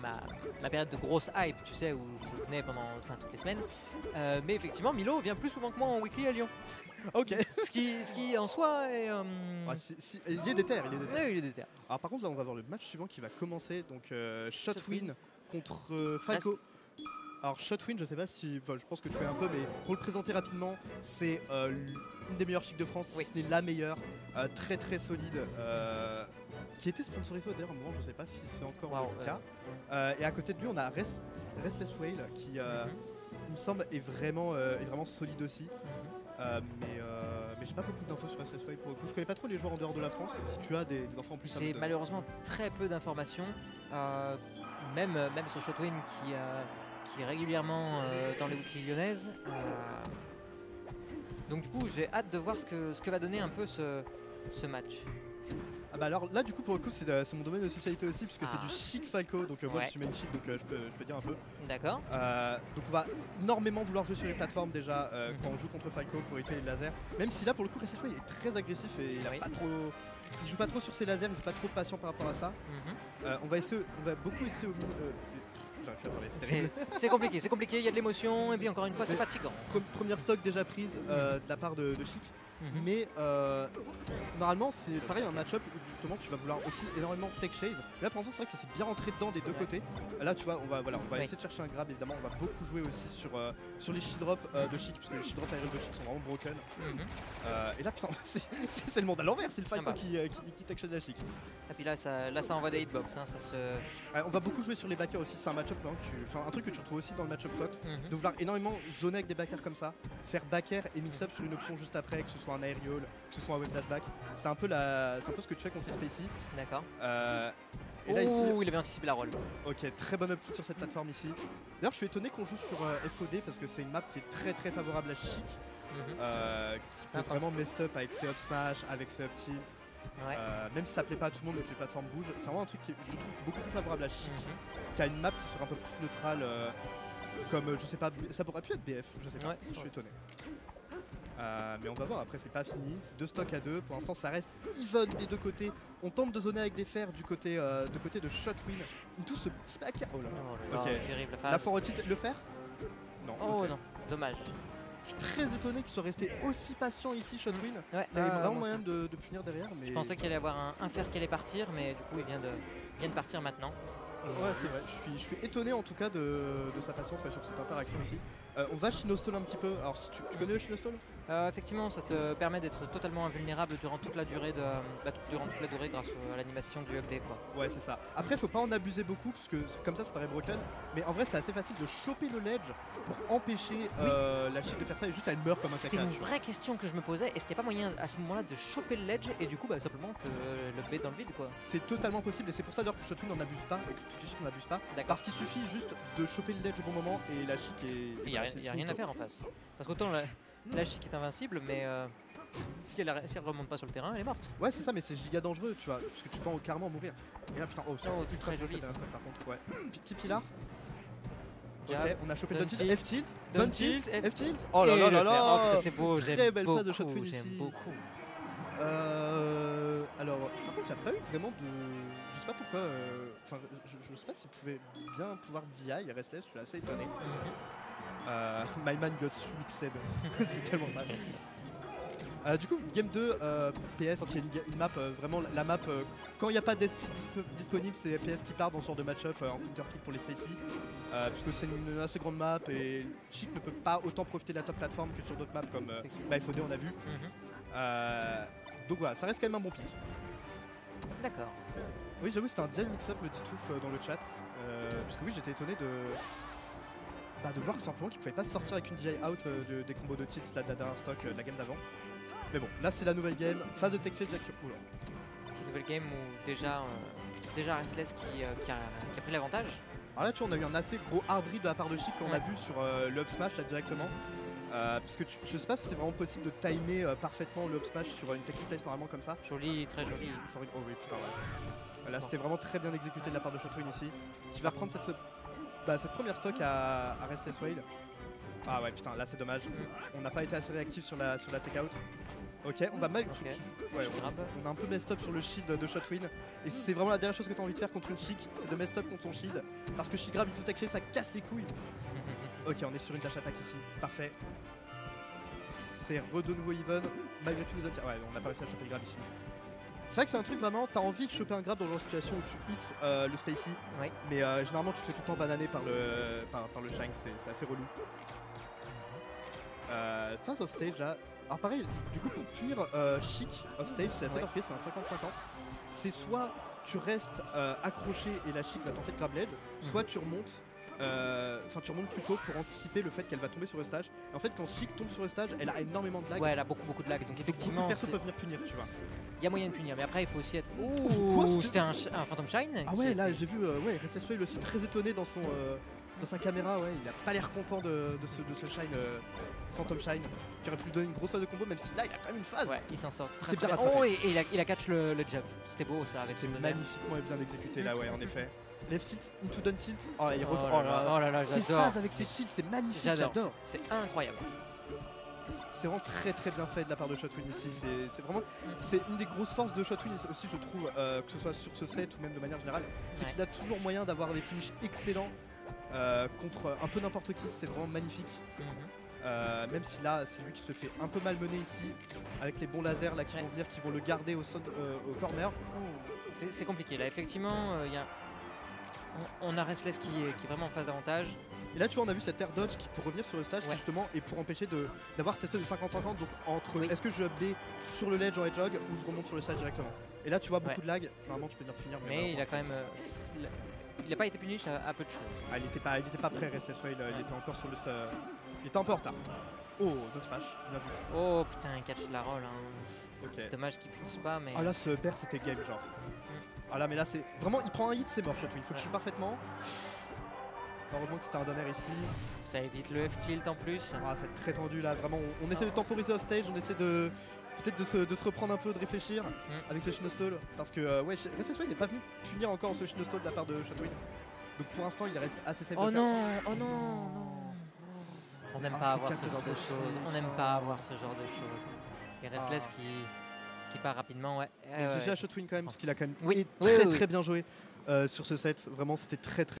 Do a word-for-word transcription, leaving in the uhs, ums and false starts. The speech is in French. ma, ma période de grosse hype, tu sais, où je venais pendant enfin, toutes les semaines. Euh, mais effectivement, Milo vient plus souvent que moi en weekly à Lyon. Ok. Ce qui, ce qui en soi est... Euh... Ouais, si, si, il est déter, il est déter. Oui, il est déter. Alors par contre, là, on va voir le match suivant qui va commencer. Donc, euh, Shotwin contre euh, Falco. Alors Shotwin, je sais pas si, enfin, je pense que tu es un peu, mais pour le présenter rapidement, c'est euh, une des meilleures chicks de France, oui. Si ce n'est la meilleure, euh, très très solide, euh, qui était sponsorisée d'ailleurs à un moment, je sais pas si c'est encore wow, le cas. Euh... Euh, et à côté de lui, on a Rest, RestlessWhale, qui, euh, mm-hmm. il me semble, est vraiment, euh, est vraiment solide aussi. Mm-hmm. euh, mais euh, mais j'ai pas beaucoup d'infos sur RestlessWhale pour le coup. Je connais pas trop les joueurs en dehors de la France. Si tu as des, des enfants en plus, j'ai malheureusement très peu d'informations, euh, même même sur Shotwin qui. Euh... qui est régulièrement euh, dans les weekly lyonnaises. Euh... Donc du coup, j'ai hâte de voir ce que, ce que va donner un peu ce, ce match. Ah bah alors là, du coup, pour le coup, c'est mon domaine de socialité aussi, puisque ah. c'est du chic Falco. Donc euh, moi, ouais. je suis main chic, donc euh, je, peux, je peux dire un peu. D'accord. Euh, donc on va énormément vouloir jouer sur les plateformes déjà euh, mm-hmm. quand on joue contre Falco pour éviter les lasers. Même si là, pour le coup, Restless Way est très agressif et il a oui. pas trop... Il joue pas trop sur ses lasers, il joue pas trop patient par rapport à ça. Mm-hmm. euh, on, va essayer, on va beaucoup essayer au milieu... Euh, C'est compliqué, c'est compliqué, il y a de l'émotion, et puis encore une fois, c'est fatigant. Première stock déjà prise euh, de la part de, de Sheik, mm-hmm. mais euh, normalement, c'est pareil un match-up où justement tu vas vouloir aussi énormément tech chase. Là, pour l'instant, c'est vrai que ça s'est bien rentré dedans des deux côtés. Là, tu vois, on va, voilà, on va oui. essayer de chercher un grab, évidemment, on va beaucoup jouer aussi sur, euh, sur les shield drops euh, de Sheik, parce que les shield drops aériens de Sheik sont vraiment broken. Mm-hmm. euh, et là, putain, c'est le monde à l'envers, c'est le Falco ah bah. qui, euh, qui, qui tech chase la Sheik. Et puis là, ça, là, ça envoie des hitbox, hein, ça se... Euh, on va beaucoup jouer sur les backers aussi, c'est un match Enfin, un truc que tu retrouves aussi dans le match-up Fox, mm-hmm. de vouloir énormément zoner avec des backers comme ça, faire backer et mix-up sur une option juste après, que ce soit un aerial, que ce soit un web dashback. C'est un peu la, c'est un peu ce que tu fais contre Spacey. D'accord. Euh, et là, ici, il avait anticipé la roll. Ok, très bonne optique sur cette plateforme ici. D'ailleurs, je suis étonné qu'on joue sur euh, F O D parce que c'est une map qui est très très favorable à Sheik, mm-hmm. euh, qui peut ah, vraiment messed up avec ses up smash, avec ses up tilt. Ouais. Euh, même si ça plaît pas à tout le monde, mais que les plateformes bougent, c'est vraiment un truc que je trouve beaucoup plus favorable à Sheik, mm-hmm. qui a une map qui serait un peu plus neutrale, euh, comme je sais pas, ça pourrait plus être B F, je sais pas, ouais, je suis étonné. Euh, mais on va voir, après c'est pas fini, deux stocks à deux, pour l'instant ça reste even des deux côtés, on tente de zoner avec des fers du côté, euh, du côté de Shotwin, tout ce petit bac, oh là là, oh, ok, terrible, la foire au titre, le fer non, oh okay. non, dommage. Je suis très étonné qu'il soit resté aussi patient ici, Shotwin. Mmh. Ouais, il y avait vraiment euh, moyen de, de punir derrière. Mais... Je pensais qu'il allait avoir un, un fer qui allait partir, mais du coup, il vient de, il vient de partir maintenant. Et ouais, c'est vrai. Je suis, je suis étonné en tout cas de, de sa patience ouais, sur cette interaction ici. Euh, on va Chino stall un petit peu. Alors, tu, tu connais le Chino stall euh, Effectivement, ça te permet d'être totalement invulnérable durant toute la durée, de, bah, durant toute la durée grâce à l'animation du update, quoi. Ouais, c'est ça. Après, faut pas en abuser beaucoup parce que comme ça, ça paraît broken. Mais en vrai, c'est assez facile de choper le ledge pour empêcher euh, oui. la chic de faire ça et juste elle meurt comme un caca. C'était une vraie question que je me posais. Est-ce qu'il n'y a pas moyen à ce moment-là de choper le ledge et du coup, bah, simplement que le update dans le vide, quoi. C'est totalement possible et c'est pour ça d'ailleurs que Shotwin n'en abuse pas. Et que toutes les chics n'abusent pas parce qu'il suffit juste de choper le ledge au bon moment et la chic est. Il n'y a, bah, y a rien à faire en face. Parce qu'autant la, la chic est invincible, mais euh, si, elle, si elle remonte pas sur le terrain, elle est morte. Ouais, c'est ça, mais c'est giga dangereux, tu vois, parce que tu peux carrément mourir. Et là, putain, oh, ça, c'est ultra joli. Par contre, ouais. Petit pilar. Ok, on a chopé le tilt, F tilt, down tilt, F tilt. Oh là là là là, c'est beau, très belle phase de Shotwin ici. Euh. Alors, par contre, il n'y a pas eu vraiment de. Je sais pas pourquoi, enfin euh, je, je sais pas s'il pouvait bien pouvoir D I à Restless, je suis assez étonné. euh, my man got mixed, c'est tellement ça. Euh, du coup, game deux, euh, P S qui est une, une map, euh, vraiment la map, euh, quand il n'y a pas d'estick disponible, c'est P S qui part dans ce genre de match-up euh, en counter-kick pour les Spacey, euh, puisque c'est une, une assez grande map et Sheik ne peut pas autant profiter de la top plateforme que sur d'autres maps comme euh, bah, F O D on a vu. Mm -hmm. euh, donc voilà, ça reste quand même un bon pic. D'accord. Oui, j'avoue, c'était un design mix-up, me dit Touf euh, dans le chat. Euh, parce que oui, j'étais étonné de, bah, de voir tout simplement qu'il ne pouvait pas sortir avec une D I out euh, de, des combos de titres là, de la dernière stock, euh, de la game d'avant. Mais bon, là, c'est la nouvelle game, phase de tech chase Jack Turcoul. Une nouvelle game où déjà, euh, déjà Restless qui, euh, qui, a, qui a pris l'avantage. Alors là, tu vois, on a eu un assez gros hard rip de la part de Sheik qu'on ouais. a vu sur euh, le up smash là directement. Euh, parce que tu, je sais pas si c'est vraiment possible de timer euh, parfaitement le up smash sur euh, une technique place normalement comme ça. Joli, très joli. Sans rigoler, oh oui, putain, ouais. Là, c'était vraiment très bien exécuté de la part de Shotwin ici, qui va prendre cette, bah, cette première stock à, à Restless Whale. Ah ouais, putain, là c'est dommage. On n'a pas été assez réactif sur la, sur la take-out. Ok, on va mal. Okay. Ouais, on, on a un peu messed up sur le shield de Shotwin. Et c'est vraiment la dernière chose que tu as envie de faire contre une Sheik, c'est de messed up contre ton shield. Parce que Sheik grab une toute action, ça casse les couilles. Ok, on est sur une dash attaque ici. Parfait. C'est re de nouveau even. Malgré tout, nous donne... ouais, on n'a pas réussi à choper le grab ici. C'est vrai que c'est un truc vraiment, t'as envie de choper un grab dans une situation où tu hits euh, le Spacey. Ouais. Mais euh, généralement, tu te fais tout le temps bananer par le, par, par le Shine, c'est assez relou. Euh, phase off stage là. Alors pareil, du coup pour punir euh, Sheik offstage, c'est assez ouais. particulier, c'est un cinquante cinquante. C'est soit tu restes euh, accroché et la Sheik va tenter de grab l'edge, mmh. soit tu remontes, enfin euh, tu remontes plutôt pour anticiper le fait qu'elle va tomber sur le stage. Et en fait quand Sheik tombe sur le stage, elle a énormément de lag. Ouais, elle a beaucoup beaucoup de lag, donc effectivement... personne peut venir punir, tu vois. Il y a moyen de punir, mais après il faut aussi être... Ouh, c'était un, un Phantom Shine. Ah ouais, là j'ai vu, euh, ouais, RestlessWhale aussi très étonné dans son... Euh, dans sa caméra, ouais, il a pas l'air content de, de, ce, de ce Shine, euh, Phantom Shine, qui aurait pu donner une grosse phase de combo, même si là il a quand même une phase. Ouais, il s'en sort très, très bien. Oh, et, et il, a, il a catch le, le jab, c'était beau ça avec magnifiquement magnifiquement et bien exécuté là, ouais, en effet. Left tilt, into down tilt, oh là, il ref... oh là, oh là, oh là, là ses phases avec ses tilts, c'est magnifique, j'adore. C'est incroyable. C'est vraiment très très bien fait de la part de Shotwin ici, c'est vraiment c'est une des grosses forces de Shotwin aussi je trouve, euh, que ce soit sur ce set ou même de manière générale, c'est ouais. qu'il a toujours moyen d'avoir des finishes excellents. Euh, contre un peu n'importe qui, c'est vraiment magnifique. Mm-hmm. euh, même si là, c'est lui qui se fait un peu malmener ici, avec les bons lasers là qui ouais. vont venir, qui vont le garder au, son, euh, au corner. C'est compliqué là, effectivement, euh, y a... on, on a Restless qui est, qui est vraiment en phase d'avantage. Et là, tu vois, on a vu cette air dodge qui peut revenir sur le stage, ouais. qui, justement, et pour empêcher d'avoir cette espèce de cinquante cinquante, donc entre oui. est-ce que je update sur le ledge en hedgehog ou je remonte sur le stage directement. Et là, tu vois beaucoup ouais. de lag, normalement, tu peux venir finir. Mais, mais il a quand même. Euh, la... Il n'a pas été puni à, à peu de choses. Ah, il n'était pas, pas prêt, RestlessWhale, il, il était encore sur le... Euh, il était un peu en retard. Oh, deux smash, bien vu. Oh putain, il catch la roll. Hein. Okay. C'est dommage qu'il punisse pas, mais... Ah là, ce père, c'était game, genre. Mm. Ah là, mais là, c'est... Vraiment, il prend un hit, c'est mort, Shotwin. Il faut ouais. que je joue parfaitement. Heureusement que c'était un donner ici. Ça évite le F-tilt en plus. Ah, c'est très tendu, là. Vraiment, on, on oh. essaie de temporiser offstage, on essaie de... Peut-être de se, de se reprendre un peu, de réfléchir mm. avec ce Chino stall. Parce que, euh, ouais, RestlessWhale n'est pas venu punir encore ce Chino stall de la part de Shotwin. Donc pour l'instant, il reste assez safe. Oh non, oh non, non. On n'aime ah, pas avoir ce genre de choses. On n'aime ah. pas avoir ce genre de choses. Et Restless ah. qui, qui part rapidement, ouais. Euh, G G à Shotwin quand même, parce qu'il a quand même oui. très oui, oui, oui. très bien joué euh, sur ce set. Vraiment, c'était très très.